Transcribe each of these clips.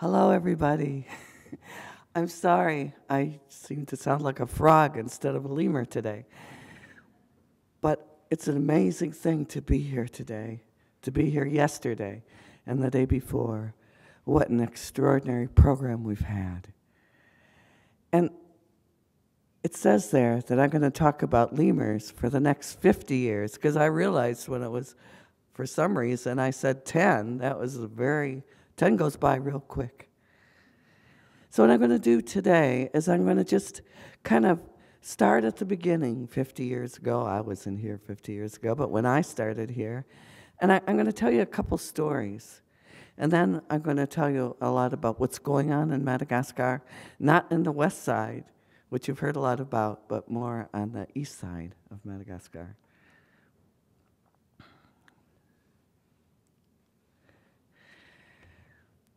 Hello, everybody. I'm sorry, I seem to sound like a frog instead of a lemur today. But it's an amazing thing to be here today, to be here yesterday and the day before. What an extraordinary program we've had. And it says there that I'm going to talk about lemurs for the next 50 years, because I realized when it was, for some reason, I said 10. That was 10 goes by real quick. So what I'm going to do today is I'm going to just kind of start at the beginning 50 years ago. I wasn't here 50 years ago, but when I started here. And I'm going to tell you a couple stories. And then I'm going to tell you a lot about what's going on in Madagascar, not in the west side, which you've heard a lot about, but more on the east side of Madagascar.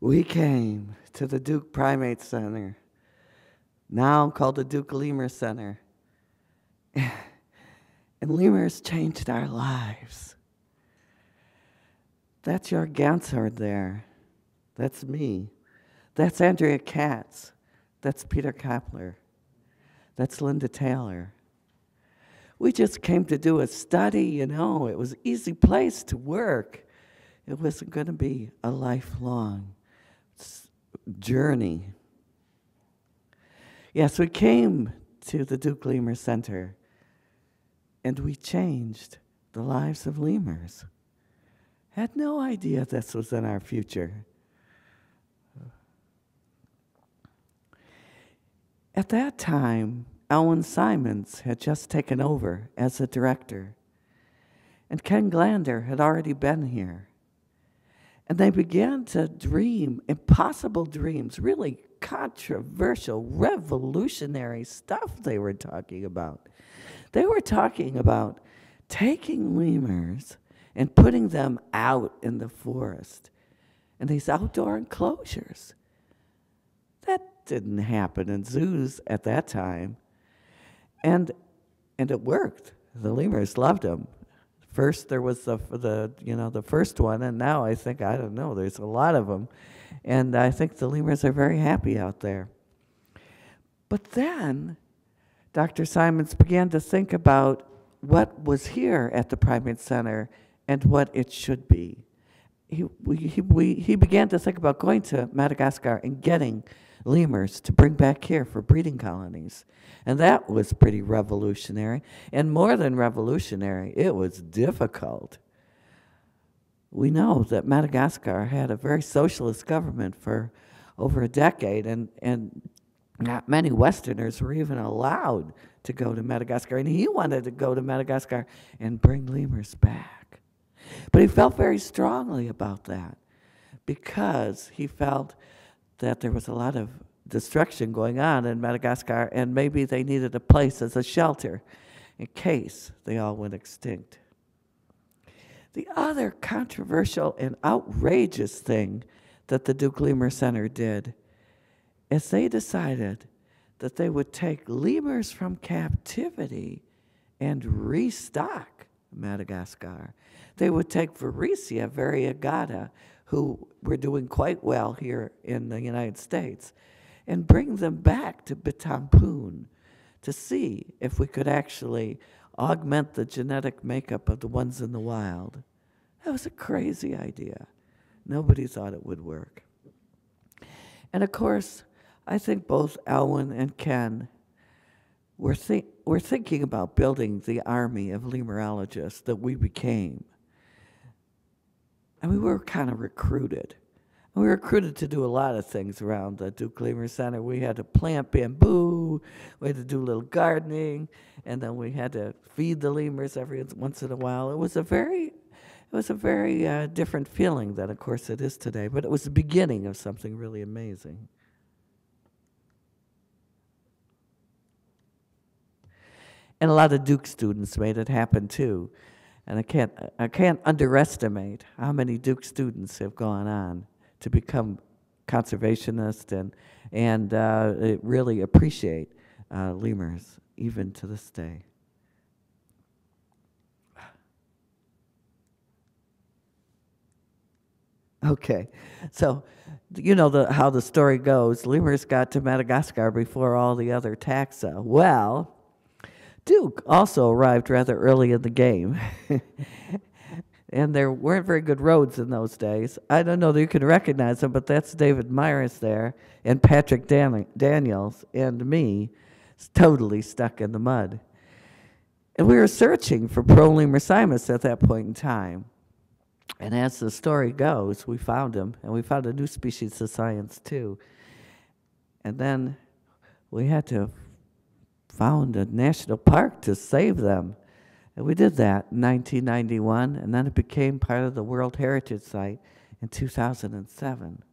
We came to the Duke Primate Center, now called the Duke Lemur Center. And lemurs changed our lives. That's your Ganzhorn there. That's me. That's Andrea Katz. That's Peter Kappeler. That's Linda Taylor. We just came to do a study, you know. It was an easy place to work. It wasn't going to be a lifelong journey. Yes, we came to the Duke Lemur Center, and we changed the lives of lemurs. Had no idea this was in our future. At that time, Alison Simons had just taken over as the director, and Ken Glander had already been here. And they began to dream impossible dreams, really controversial, revolutionary stuff they were talking about. They were talking about taking lemurs and putting them out in the forest in these outdoor enclosures. That didn't happen in zoos at that time. And it worked. The lemurs loved them. First there was the first one, and now I think, I don't know, there's a lot of them. And I think the lemurs are very happy out there. But then Dr. Simons began to think about what was here at the Primate Center and what it should be. He began to think about going to Madagascar and getting lemurs to bring back here for breeding colonies. And that was pretty revolutionary. And more than revolutionary, it was difficult. We know that Madagascar had a very socialist government for over a decade, and not many Westerners were even allowed to go to Madagascar. And he wanted to go to Madagascar and bring lemurs back. But he felt very strongly about that because he felt that there was a lot of destruction going on in Madagascar, and maybe they needed a place as a shelter in case they all went extinct. The other controversial and outrageous thing that the Duke Lemur Center did is they decided that they would take lemurs from captivity and restock Madagascar. They would take Varecia variegata, who were doing quite well here in the United States, and bring them back to Bitampoon to see if we could actually augment the genetic makeup of the ones in the wild. That was a crazy idea. Nobody thought it would work. And of course, I think both Elwyn and Ken were thinking about building the army of lemurologists that we became. And we were kind of recruited. And we were recruited to do a lot of things around the Duke Lemur Center. We had to plant bamboo, we had to do a little gardening, and then we had to feed the lemurs every once in a while. It was a very different feeling than, of course, it is today, but it was the beginning of something really amazing. And a lot of Duke students made it happen, too. And I can't underestimate how many Duke students have gone on to become conservationists and really appreciate lemurs, even to this day. Okay, so you know how the story goes. Lemurs got to Madagascar before all the other taxa. Well, Duke also arrived rather early in the game. And there weren't very good roads in those days. I don't know that you can recognize them, but that's David Myers there, and Patrick Daniels and me, totally stuck in the mud. And we were searching for Prolemur simus at that point in time. And as the story goes, we found him, and we found a new species of science too. And then we had to found a national park to save them. And we did that in 1991, and then it became part of the World Heritage Site in 2007.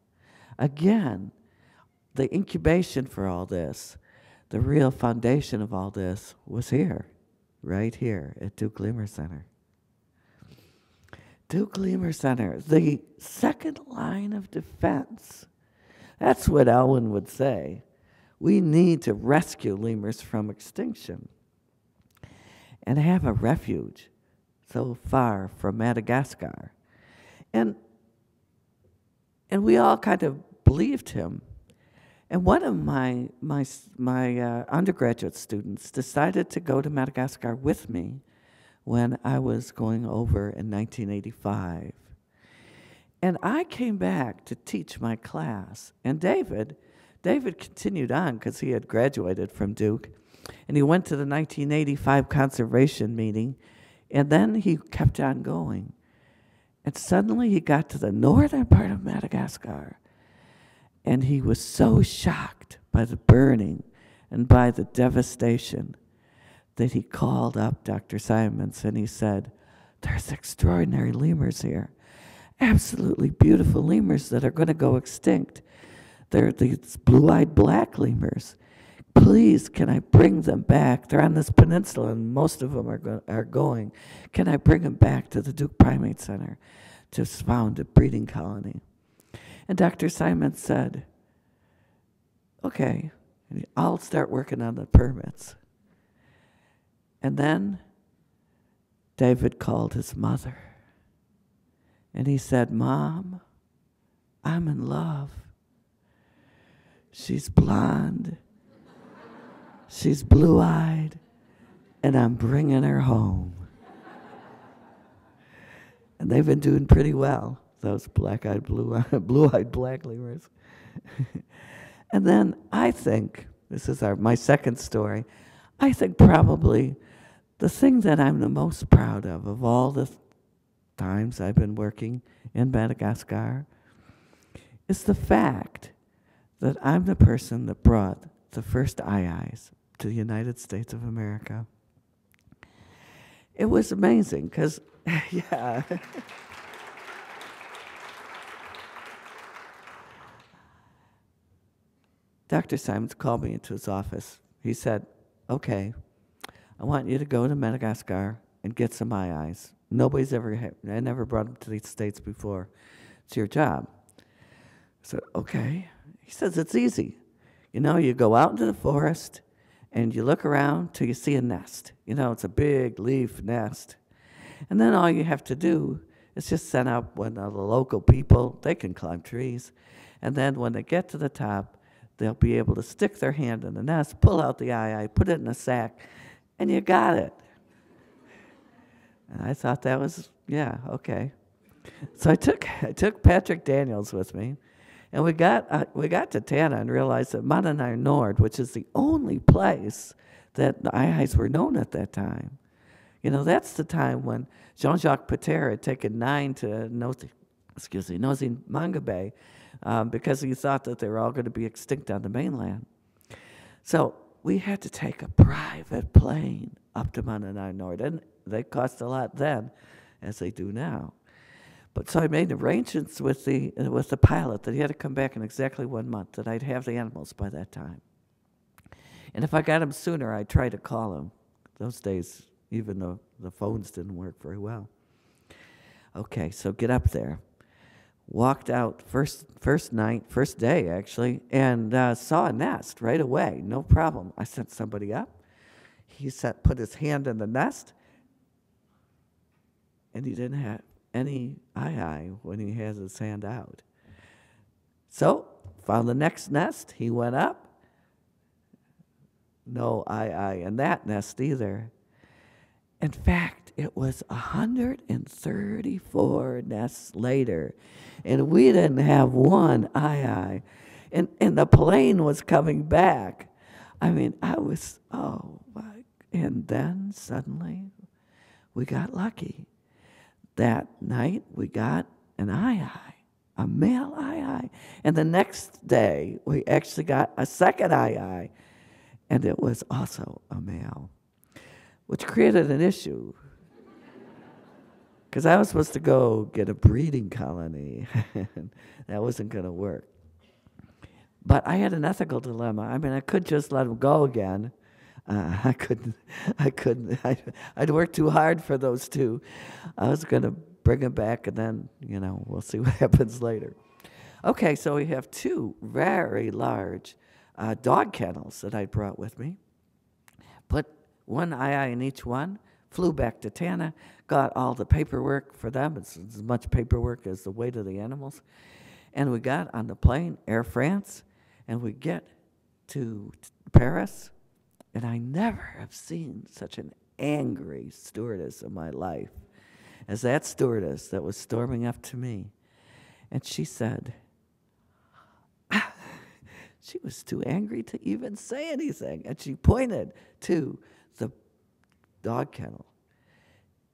Again, the incubation for all this, the real foundation of all this was here, right here at Duke Lemur Center. Duke Lemur Center, the second line of defense. That's what Elwyn would say. We need to rescue lemurs from extinction and have a refuge so far from Madagascar. And we all kind of believed him. And one of my undergraduate students decided to go to Madagascar with me when I was going over in 1985. And I came back to teach my class, and David continued on because he had graduated from Duke, and he went to the 1985 conservation meeting, and then he kept on going. And suddenly he got to the northern part of Madagascar, and he was so shocked by the burning and by the devastation that he called up Dr. Simons and he said, "There's extraordinary lemurs here, absolutely beautiful lemurs that are going to go extinct. They're these blue-eyed black lemurs. Please, can I bring them back? They're on this peninsula, and most of them are going. Can I bring them back to the Duke Primate Center to found a breeding colony?" And Dr. Simon said, "Okay, I'll start working on the permits." And then David called his mother, and he said, "Mom, I'm in love. She's blonde, she's blue-eyed, and I'm bringing her home." And they've been doing pretty well, those black-eyed, blue-eyed black lemurs. And then I think, this is my second story, I think probably the thing that I'm the most proud of all the times I've been working in Madagascar, is the fact that I'm the person that brought the first aye-ayes to the United States of America. It was amazing, because, yeah. Dr. Simons called me into his office. He said, "Okay, I want you to go to Madagascar and get some aye-ayes. Nobody's ever had, I never brought them to the States before. It's your job." I said, "Okay." He says, "It's easy. You know, you go out into the forest and you look around till you see a nest. You know, it's a big leaf nest. And then all you have to do is just send out one of the local people. They can climb trees. And then when they get to the top, they'll be able to stick their hand in the nest, pull out the aye-aye, put it in a sack, and you got it." And I thought that was, yeah, okay. So I took Patrick Daniels with me. And we got to Tana and realized that Mananara Nord, which is the only place that the aye-ayes were known at that time, you know, that's the time when Jean-Jacques Petter had taken 9 to Nosy Mangabe because he thought that they were all going to be extinct on the mainland. So we had to take a private plane up to Mananara Nord, and they cost a lot then, as they do now. But so I made arrangements with the pilot that he had to come back in exactly 1 month, that I'd have the animals by that time. And if I got him sooner, I'd try to call him. Those days, even though the phones didn't work very well. Okay, so get up there. Walked out first day actually, and saw a nest right away, no problem. I sent somebody up. He put his hand in the nest, and he didn't have any eye when he has his hand out. So, found the next nest, he went up. No eye in that nest either. In fact, it was 134 nests later, and we didn't have one eye. And the plane was coming back. I mean, I was, oh, my. And then suddenly we got lucky. That night we got an eye, a male eye. And the next day we actually got a second eye, and it was also a male, which created an issue. Because I was supposed to go get a breeding colony, and that wasn't going to work. But I had an ethical dilemma. I mean, I could just let him go again. I couldn't. I'd worked too hard for those two. I was going to bring them back, and then, you know, we'll see what happens later. Okay, so we have two very large dog kennels that I brought with me. Put one eye in each one, flew back to Tana, got all the paperwork for them. It's as much paperwork as the weight of the animals. And we got on the plane, Air France, and we get to Paris. And I never have seen such an angry stewardess in my life as that stewardess that was storming up to me. And she said, she was too angry to even say anything. And she pointed to the dog kennel.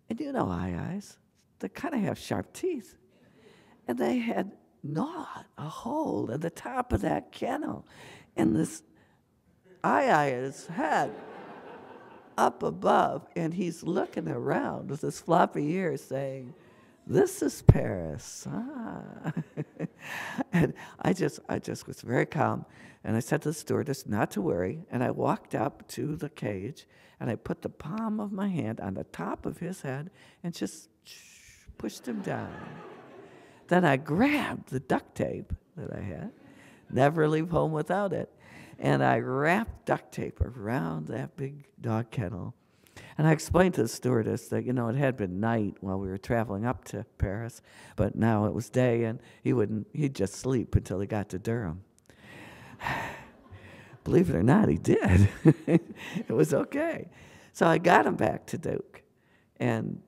And you know eyes, they kind of have sharp teeth. And they had gnawed a hole in the top of that kennel. And this eye his head up above, and he's looking around with his floppy ears saying, "This is Paris." Ah. And I just was very calm, and I said to the stewardess not to worry, and I walked up to the cage, and I put the palm of my hand on the top of his head and just pushed him down. Then I grabbed the duct tape that I had, never leave home without it, and I wrapped duct tape around that big dog kennel. And I explained to the stewardess that, you know, it had been night while we were traveling up to Paris, but now it was day, and he'd just sleep until he got to Durham. Believe it or not, he did. It was okay. So I got him back to Duke, and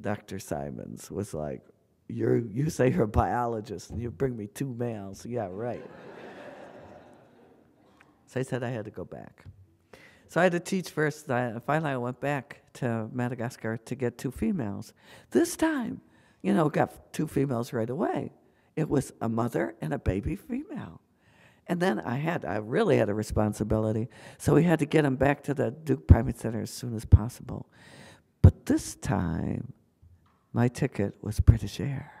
Dr. Simons was like, you say you're a biologist, and you bring me two males. Yeah, right. So I said I had to go back. So I had to teach first. Finally, I went back to Madagascar to get two females. This time, you know, got two females right away. It was a mother and a baby female. And then I really had a responsibility. So we had to get them back to the Duke Primate Center as soon as possible. But this time, my ticket was British Air.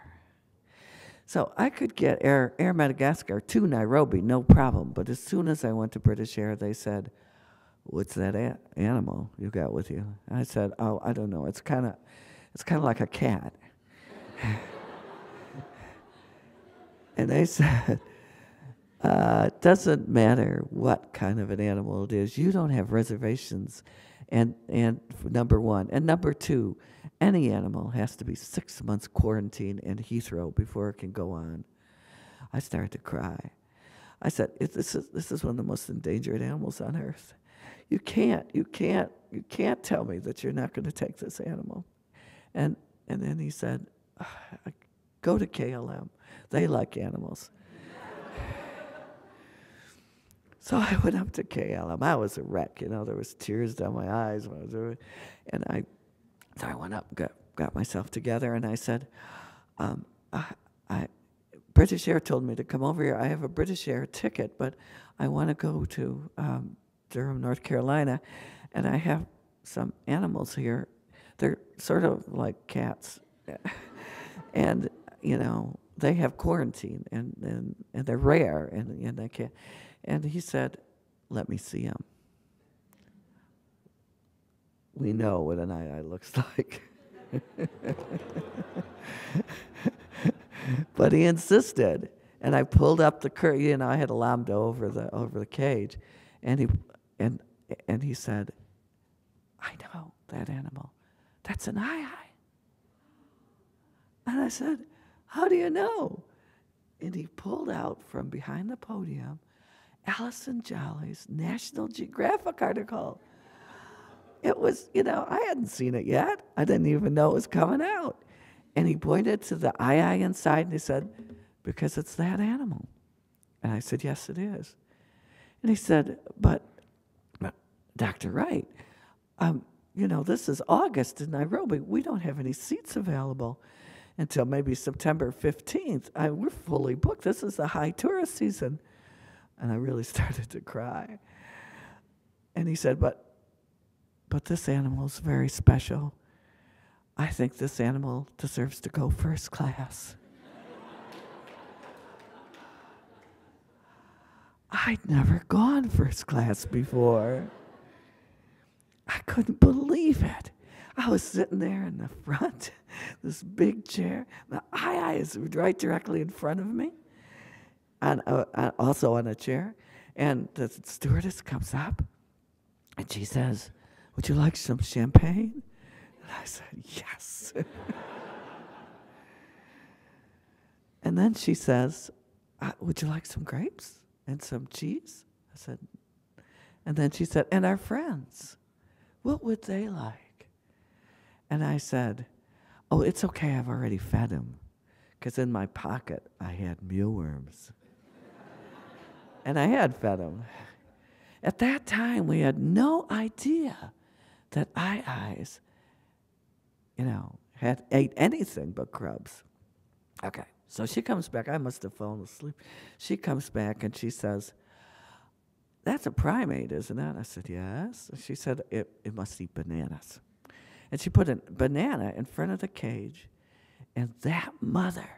So I could get Air Madagascar to Nairobi, no problem. But as soon as I went to British Air, they said, "What's that animal you got with you?" I said, "Oh, I don't know. It's kind of like a cat." And they said, "It doesn't matter what kind of an animal it is. You don't have reservations. And number one, and number two, any animal has to be 6 months quarantine in Heathrow before it can go on." I started to cry. I said, "This is one of the most endangered animals on earth. You can't tell me that you're not going to take this animal." And then he said, "Go to KLM. They like animals." So I went up to KLM. I was a wreck, you know. There was tears down my eyes when I was doing it. And so I went up, got myself together, and I said, "British Air told me to come over here. I have a British Air ticket, but I want to go to Durham, North Carolina, and I have some animals here. They're sort of like cats, and you know they have quarantine, and they're rare, and they can't." And he said, "Let me see him." We know what an eye looks like. But he insisted, and I pulled up the curtain. You know, I had a lambda over the cage, and he said, "I know that animal. That's an eye." And I said, how do you know? And he pulled out from behind the podium Alison Jolly's National Geographic article. It was, you know, I hadn't seen it yet. I didn't even know it was coming out. And he pointed to the eye inside and he said, because it's that animal. And I said, yes, it is. And he said, but Dr. Wright, you know, this is August in Nairobi. We don't have any seats available until maybe September 15th. We're fully booked. This is the high tourist season. And I really started to cry. And he said, but this animal is very special. I think this animal deserves to go first class. I'd never gone first class before. I couldn't believe it. I was sitting there in the front, this big chair. The eye is right directly in front of me, and also on a chair. And the stewardess comes up, and she says, would you like some champagne? And I said, yes. And then she says, would you like some grapes and some cheese? I said, and then she said, and our friends, what would they like? And I said, oh, it's okay, I've already fed him, because in my pocket I had mealworms. And I had fed him. At that time, we had no idea that eyes, you know, had ate anything but grubs. Okay, so she comes back. I must have fallen asleep. She comes back and she says, that's a primate, isn't it? I said, yes. And she said, it must eat bananas. And she put a banana in front of the cage, and that mother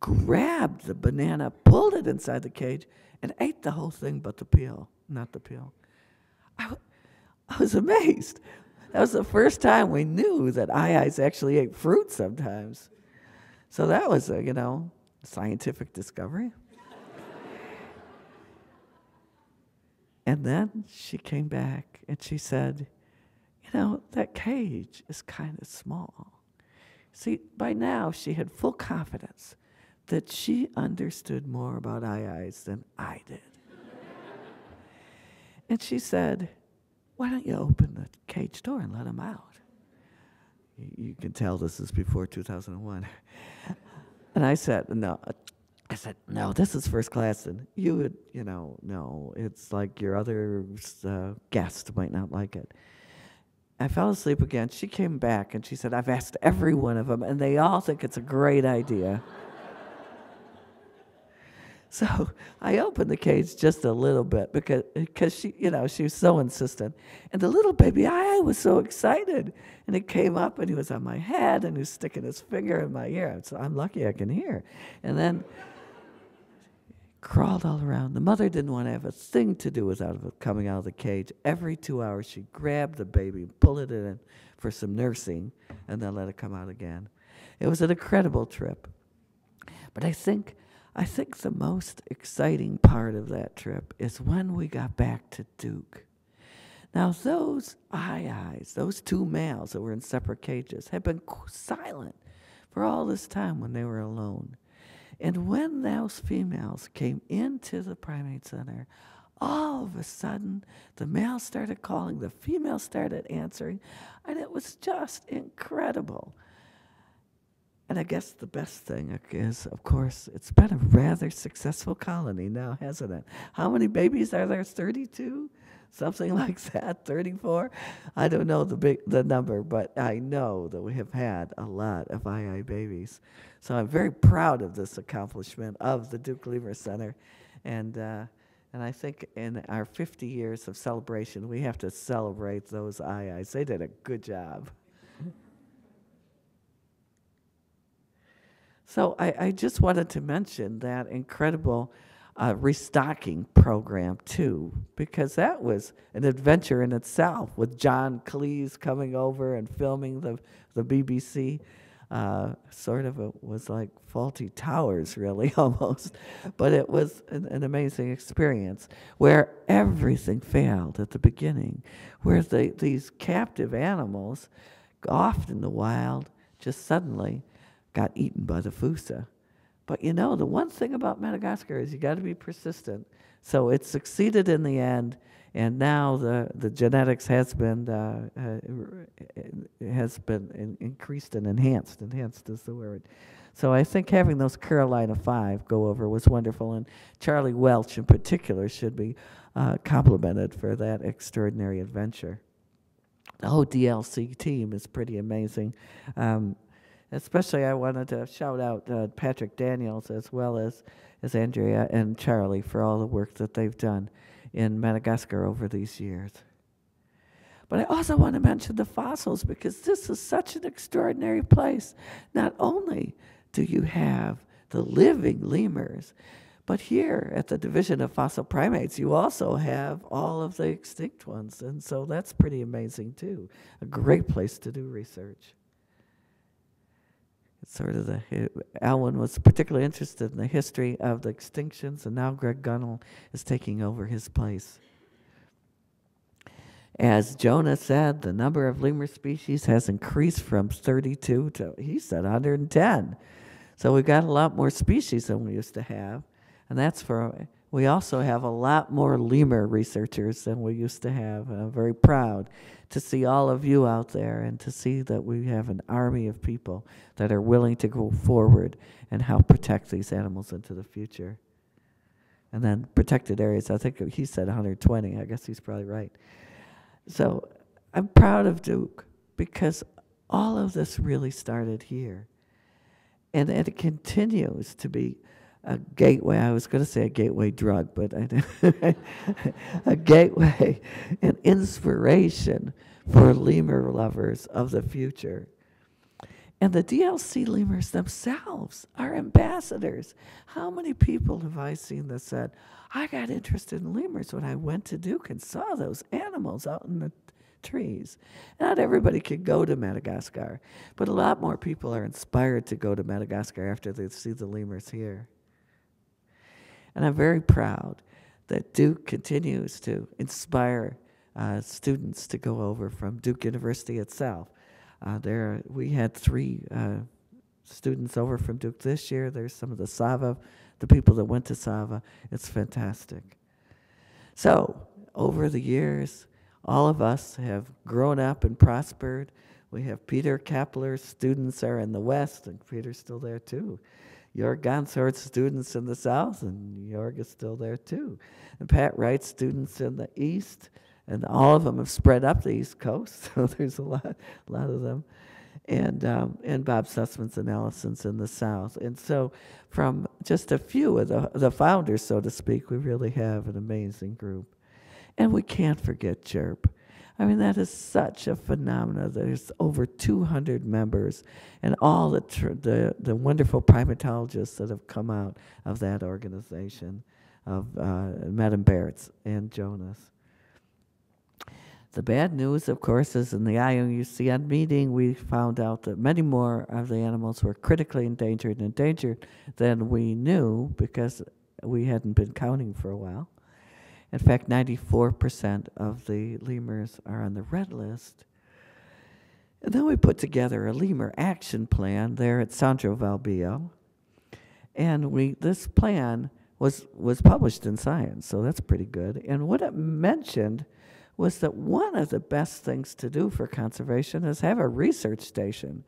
grabbed the banana, pulled it inside the cage, and ate the whole thing but the peel, not the peel. I was amazed. That was the first time we knew that eyes actually ate fruit sometimes. So that was a, you know, scientific discovery. And then she came back and she said, you know, that cage is kind of small. See, by now she had full confidence that she understood more about eyes than I did. And she said, why don't you open the cage door and let him out? You can tell this is before 2001. And I said, no. I said, no, this is first class. And you would, you know, no. It's like your other guest might not like it. I fell asleep again. She came back, and she said, I've asked every one of them, and they all think it's a great idea. So I opened the cage just a little bit because she, you know, she was so insistent. And the little baby I was so excited. And it came up and he was on my head and he was sticking his finger in my ear. So I'm lucky I can hear. And then crawled all around. The mother didn't want to have a thing to do without it coming out of the cage. Every 2 hours she grabbed the baby, pulled it in for some nursing, and then let it come out again. It was an incredible trip. But I think the most exciting part of that trip is when we got back to Duke. Now those eyes, those two males that were in separate cages, had been silent for all this time when they were alone. And when those females came into the primate center, all of a sudden the males started calling, the females started answering, and it was just incredible. And I guess the best thing is, of course, it's been a rather successful colony now, hasn't it? How many babies are there? 32? Something like that, 34? I don't know the number, but I know that we have had a lot of II babies. So I'm very proud of this accomplishment of the Duke Lemur Center. And I think in our 50 years of celebration, we have to celebrate those IIs. They did a good job. So I just wanted to mention that incredible restocking program, too, because that was an adventure in itself with John Cleese coming over and filming the BBC. Sort of it was like Fawlty Towers, really, almost. But it was an amazing experience where everything failed at the beginning, where these captive animals, off in the wild, just suddenly got eaten by the fosa. But you know, the one thing about Madagascar is you got to be persistent. So it succeeded in the end, and now the genetics has been increased and enhanced. Enhanced is the word. So I think having those Carolina 5 go over was wonderful, and Charlie Welch in particular should be complimented for that extraordinary adventure. The whole DLC team is pretty amazing. Especially I wanted to shout out Patrick Daniels as well as Andrea and Charlie for all the work that they've done in Madagascar over these years. But I also want to mention the fossils, because this is such an extraordinary place. Not only do you have the living lemurs, but here at the Division of Fossil Primates, you also have all of the extinct ones, and so that's pretty amazing too. A great place to do research. Sort of Elwyn was particularly interested in the history of the extinctions, and now Greg Gunnell is taking over his place. As Jonah said, the number of lemur species has increased from 32 to, he said, 110. So we've got a lot more species than we used to have, and that's for, we also have a lot more lemur researchers than we used to have, and I'm very proud to see all of you out there and to see that we have an army of people that are willing to go forward and help protect these animals into the future. And then protected areas, I think he said 120, I guess he's probably right. So I'm proud of Duke because all of this really started here. And it continues to be a gateway, I was going to say a gateway drug, but I didn't. A gateway, an inspiration for lemur lovers of the future. And the DLC lemurs themselves are ambassadors. How many people have I seen that said, I got interested in lemurs when I went to Duke and saw those animals out in the trees. Not everybody can go to Madagascar, but a lot more people are inspired to go to Madagascar after they see the lemurs here. And I'm very proud that Duke continues to inspire students to go over from Duke University itself. We had 3 students over from Duke this year. There's some of the Sava, the people that went to Sava. It's fantastic. So over the years, all of us have grown up and prospered. We have Peter Kappeler. Students are in the West, and Peter's still there too. Your Ganzhorn students in the South, and Jorg is still there too. And Pat Wright's students in the East, and all of them have spread up the East Coast, so there's a lot of them. And Bob Sussman's and Allison's in the South. And so from just a few of the founders, so to speak, we really have an amazing group. And we can't forget JERP. I mean, that is such a phenomenon. There's over 200 members and all the wonderful primatologists that have come out of that organization, of Madame Barrett's and Jonas. The bad news, of course, is in the IUCN meeting, we found out that many more of the animals were critically endangered than we knew because we hadn't been counting for a while. In fact, 94% of the lemurs are on the red list. And then we put together a lemur action plan there at Centre ValBio. And this plan was published in Science, so that's pretty good. And what it mentioned was that one of the best things to do for conservation is have a research station,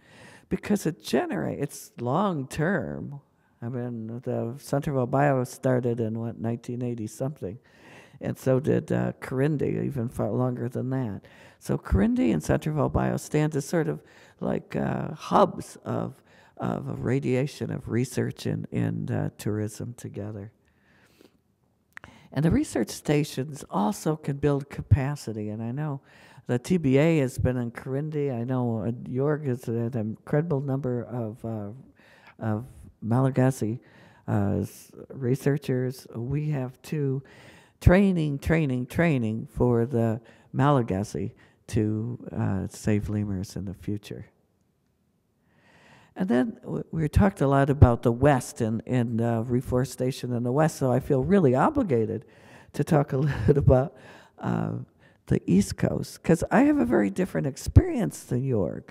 because it's long-term. I mean, the Centre ValBio started in, what, 1980-something. And so did Kirindy, even far longer than that. So Kirindy and Centre ValBio stand as sort of like hubs of a radiation of research and tourism together. And the research stations also can build capacity. And I know the TBA has been in Kirindy. I know Jorg has had an incredible number of Malagasy researchers. We have too. Training for the Malagasy to save lemurs in the future. And then we talked a lot about the West and reforestation in the West, so I feel really obligated to talk a little bit about the East Coast, because I have a very different experience than Jorg.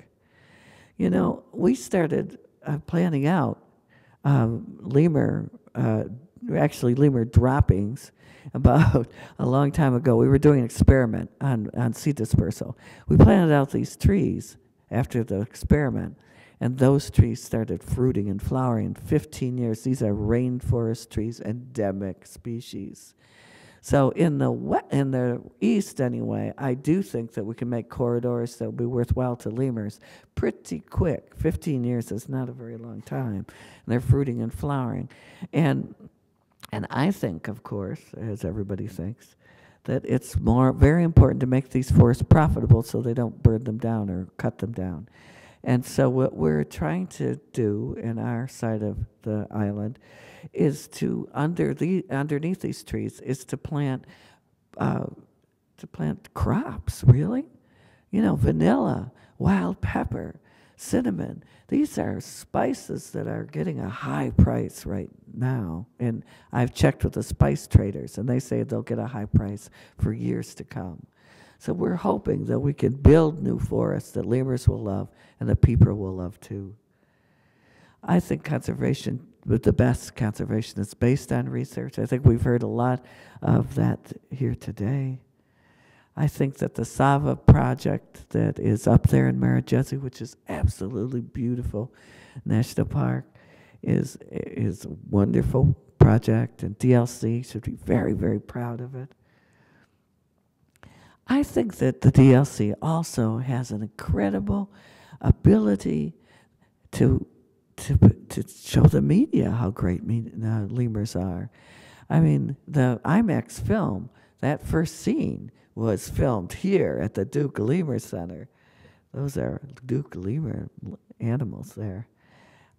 You know, we started planning out lemur, actually lemur droppings about a long time ago. We were doing an experiment on seed dispersal. We planted out these trees after the experiment, and those trees started fruiting and flowering in 15 years. These are rainforest trees, endemic species. So in the east anyway, I do think that we can make corridors that will be worthwhile to lemurs pretty quick. 15 years is not a very long time. And they're fruiting and flowering. And I think, of course, as everybody thinks, that it's very important to make these forests profitable so they don't burn them down or cut them down. And so what we're trying to do in our side of the island is to, underneath these trees, is to plant crops, really. You know, vanilla, wild pepper, cinnamon. These are spices that are getting a high price right now. And I've checked with the spice traders, and they say they'll get a high price for years to come. So we're hoping that we can build new forests that lemurs will love and that people will love too. I think conservation, with the best conservation, is based on research. I think we've heard a lot of that here today. I think that the Sava project that is up there in Marajesi, which is absolutely beautiful national park, is a wonderful project, and DLC should be very, very proud of it. I think that the DLC also has an incredible ability to show the media how great lemurs are. I mean, the IMAX film, that first scene was filmed here at the Duke Lemur Center. Those are Duke Lemur animals there.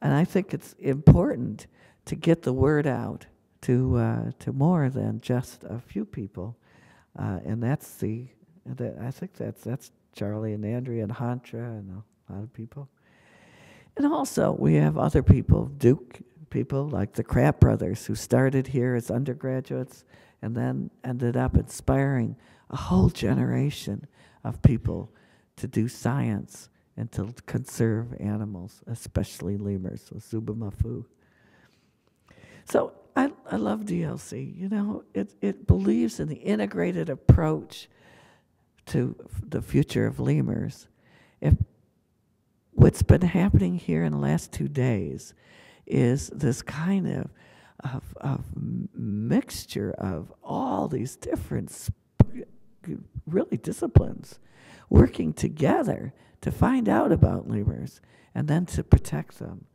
And I think it's important to get the word out to more than just a few people. And that's the... I think that's Charlie and Andrea and Hantra and a lot of people. And also we have other people, Duke people like the Kraft brothers, who started here as undergraduates and then ended up inspiring a whole generation of people to do science and to conserve animals, especially lemurs, so Zubumafu. So I love DLC. You know, it believes in the integrated approach to the future of lemurs. If what's been happening here in the last 2 days is this kind of mixture of all these different, really, disciplines working together to find out about lemurs and then to protect them.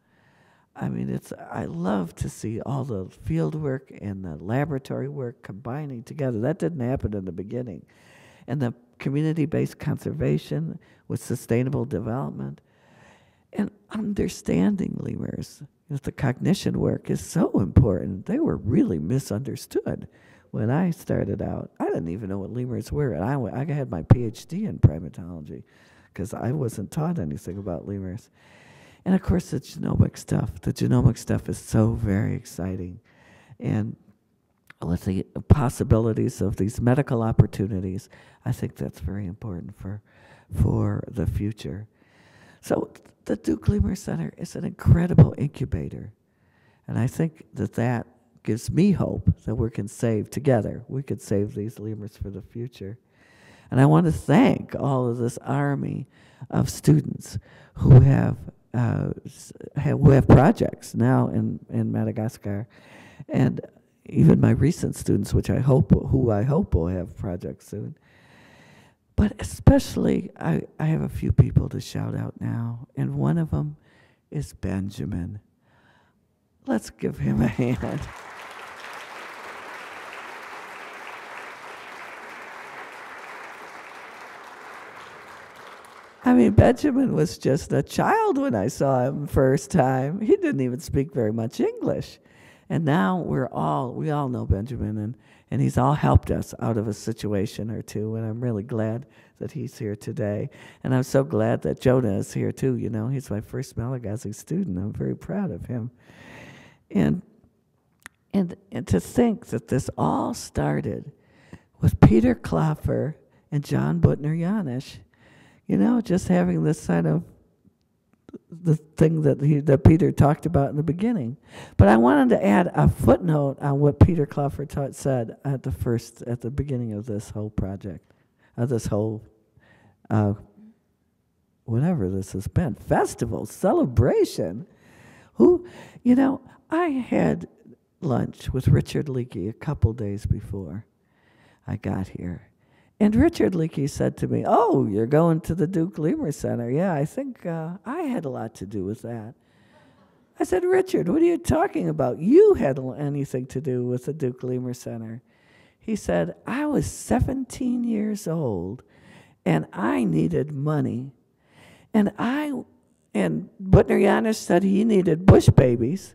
I mean, I love to see all the field work and the laboratory work combining together. That didn't happen in the beginning. And the community-based conservation with sustainable development and understanding lemurs. The cognition work is so important. They were really misunderstood when I started out. I didn't even know what lemurs were. And I had my PhD in primatology because I wasn't taught anything about lemurs. And of course, the genomic stuff. The genomic stuff is so very exciting. And with the possibilities of these medical opportunities, I think that's very important for the future. So the Duke Lemur Center is an incredible incubator. And I think that gives me hope that we can save together. We could save these lemurs for the future. And I want to thank all of this army of students who have projects now in Madagascar. And even my recent students, who I hope will have projects soon. But especially, I have a few people to shout out now, and one of them is Benjamin. Let's give him a hand. I mean, Benjamin was just a child when I saw him first time. He didn't even speak very much English. And now we all know Benjamin, and he's all helped us out of a situation or two, and I'm really glad that he's here today. And I'm so glad that Jonah is here too, you know. He's my first Malagasy student. I'm very proud of him. And to think that this all started with Peter Kappeler and John Buettner-Janusch, you know, just having this kind of the thing that Peter talked about in the beginning. But I wanted to add a footnote on what Peter Klopfer said at the beginning of this whole project, of this whole whatever this has been, festival, celebration. Who, you know, I had lunch with Richard Leakey a couple days before I got here. And Richard Leakey said to me, "Oh, you're going to the Duke Lemur Center. Yeah, I think I had a lot to do with that." I said, "Richard, what are you talking about? You had anything to do with the Duke Lemur Center." He said, "I was 17 years old, and I needed money. And Buettner-Janusch said he needed bush babies.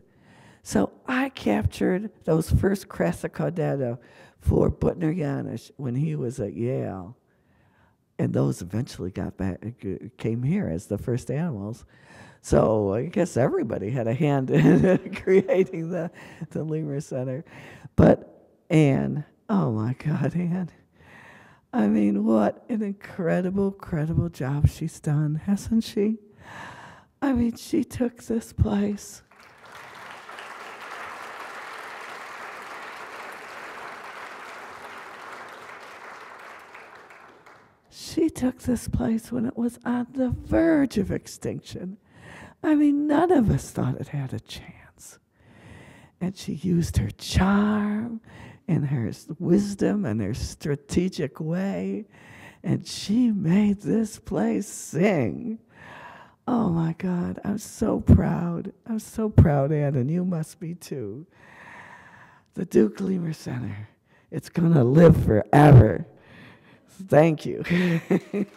So I captured those first Crassicaudato for Buettner-Janusch when he was at Yale. And those eventually came here as the first animals. So I guess everybody had a hand in creating the Lemur Center." But Anne, oh my God, Anne. I mean, what an incredible job she's done, hasn't she? I mean, she took this place. She took this place when it was on the verge of extinction. I mean, none of us thought it had a chance. And she used her charm and her wisdom and her strategic way, and she made this place sing. Oh my God, I'm so proud. I'm so proud, Anne, and you must be too. The Duke Lemur Center, it's gonna live forever. Thank you.